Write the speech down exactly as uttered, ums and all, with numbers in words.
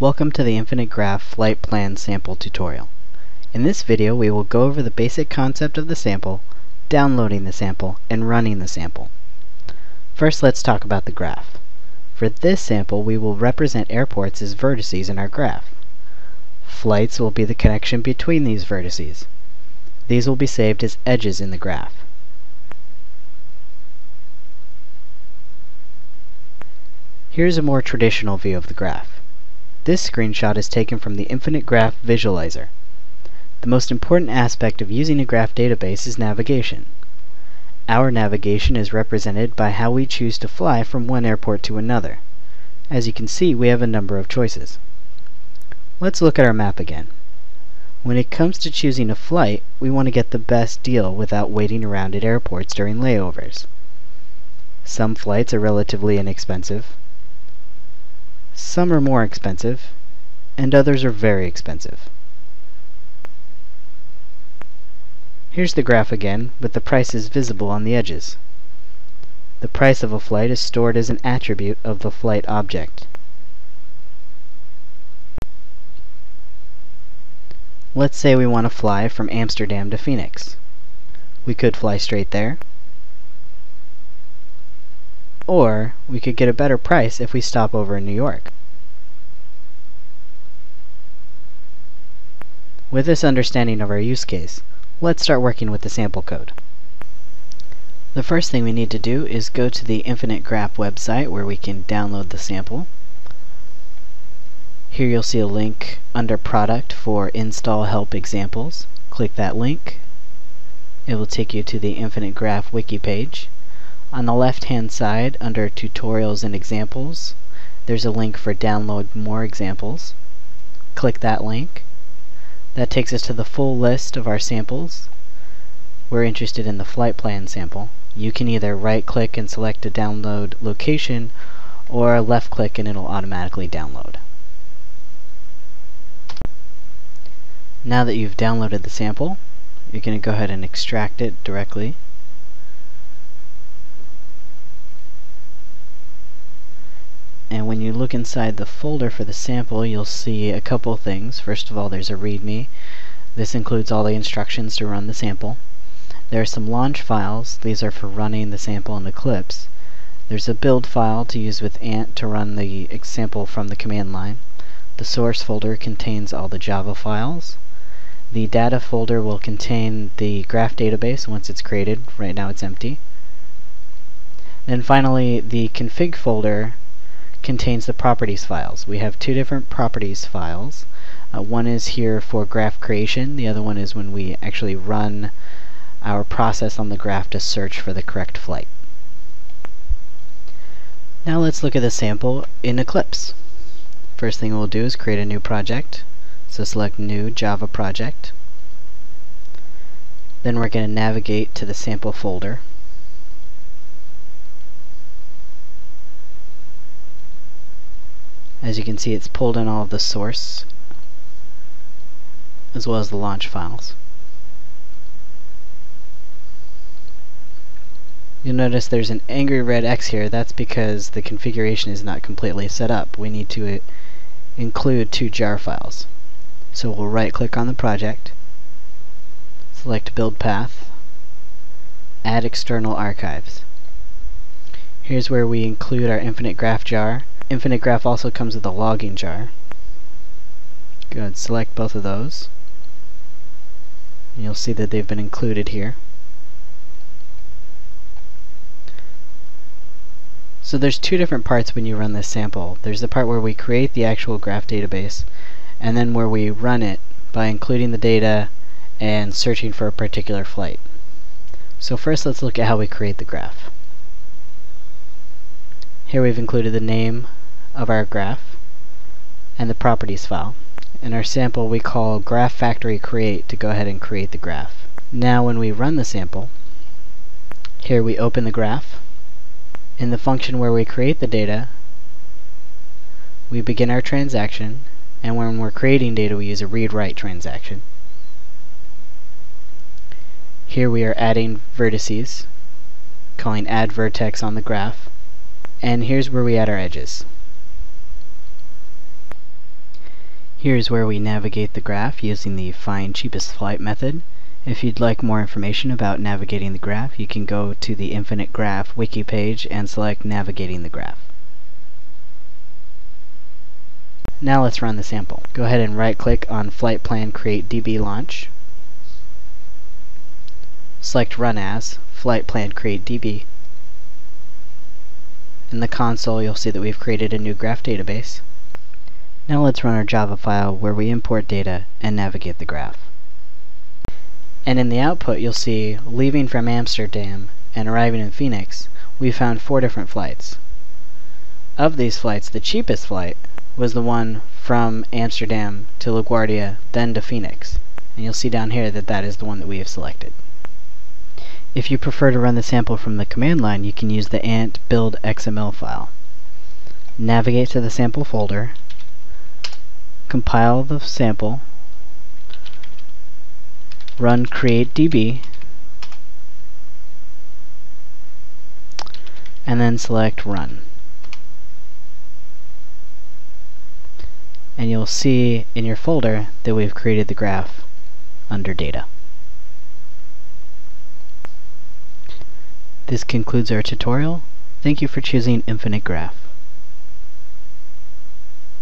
Welcome to the InfiniteGraph FlightPlan sample tutorial. In this video we will go over the basic concept of the sample, downloading the sample, and running the sample. First let's talk about the graph. For this sample we will represent airports as vertices in our graph. Flights will be the connection between these vertices. These will be saved as edges in the graph. Here's a more traditional view of the graph. This screenshot is taken from the InfiniteGraph Visualizer. The most important aspect of using a graph database is navigation. Our navigation is represented by how we choose to fly from one airport to another. As you can see, we have a number of choices. Let's look at our map again. When it comes to choosing a flight, we want to get the best deal without waiting around at airports during layovers. Some flights are relatively inexpensive. Some are more expensive, and others are very expensive. Here's the graph again, with the prices visible on the edges. The price of a flight is stored as an attribute of the flight object. Let's say we want to fly from Amsterdam to Phoenix. We could fly straight there, or we could get a better price if we stop over in New York. With this understanding of our use case, let's start working with the sample code. The first thing we need to do is go to the InfiniteGraph website where we can download the sample. Here you'll see a link under Product for Install Help Examples. Click that link. It will take you to the InfiniteGraph wiki page. On the left-hand side, under Tutorials and Examples, there's a link for Download More Examples. Click that link. That takes us to the full list of our samples. We're interested in the flight plan sample. You can either right-click and select a download location, or left-click and it'll automatically download. Now that you've downloaded the sample, you're going to go ahead and extract it directly. And when you look inside the folder for the sample, you'll see a couple things. First of all, there's a README. This includes all the instructions to run the sample. There are some launch files. These are for running the sample in Eclipse. There's a build file to use with Ant to run the sample from the command line. The source folder contains all the Java files. The data folder will contain the graph database once it's created. Right now it's empty. And finally, the config folder contains the properties files. We have two different properties files. Uh, one is here for graph creation, the other one is when we actually run our process on the graph to search for the correct flight. Now let's look at the sample in Eclipse. First thing we'll do is create a new project. So select New Java Project. Then we're going to navigate to the sample folder. As you can see, it's pulled in all of the source as well as the launch files. You'll notice there's an angry red X here. That's because the configuration is not completely set up. We need to uh, include two jar files. So we'll right click on the project, select Build Path, Add External Archives. Here's where we include our InfiniteGraph jar. InfiniteGraph also comes with a logging jar. Go ahead and select both of those. You'll see that they've been included here. So there's two different parts when you run this sample. There's the part where we create the actual graph database, and then where we run it by including the data and searching for a particular flight. So first let's look at how we create the graph. Here we've included the name of our graph and the properties file. In our sample we call graph factory create to go ahead and create the graph. Now when we run the sample, here we open the graph. In the function where we create the data, we begin our transaction, and when we're creating data we use a read-write transaction. Here we are adding vertices, calling add vertex on the graph. And here's where we add our edges. Here's where we navigate the graph using the Find Cheapest Flight method. If you'd like more information about navigating the graph, you can go to the InfiniteGraph wiki page and select Navigating the Graph. Now let's run the sample. Go ahead and right-click on FlightPlan, Create D B Launch. Select Run As, FlightPlan, Create D B. In the console, you'll see that we've created a new graph database. Now let's run our Java file where we import data and navigate the graph. And in the output, you'll see leaving from Amsterdam and arriving in Phoenix, we found four different flights. Of these flights, the cheapest flight was the one from Amsterdam to LaGuardia, then to Phoenix. And you'll see down here that that is the one that we have selected. If you prefer to run the sample from the command line, you can use the ant build X M L file. Navigate to the sample folder, compile the sample, run create D B, and then select run. And you'll see in your folder that we've created the graph under data. This concludes our tutorial. Thank you for choosing InfiniteGraph.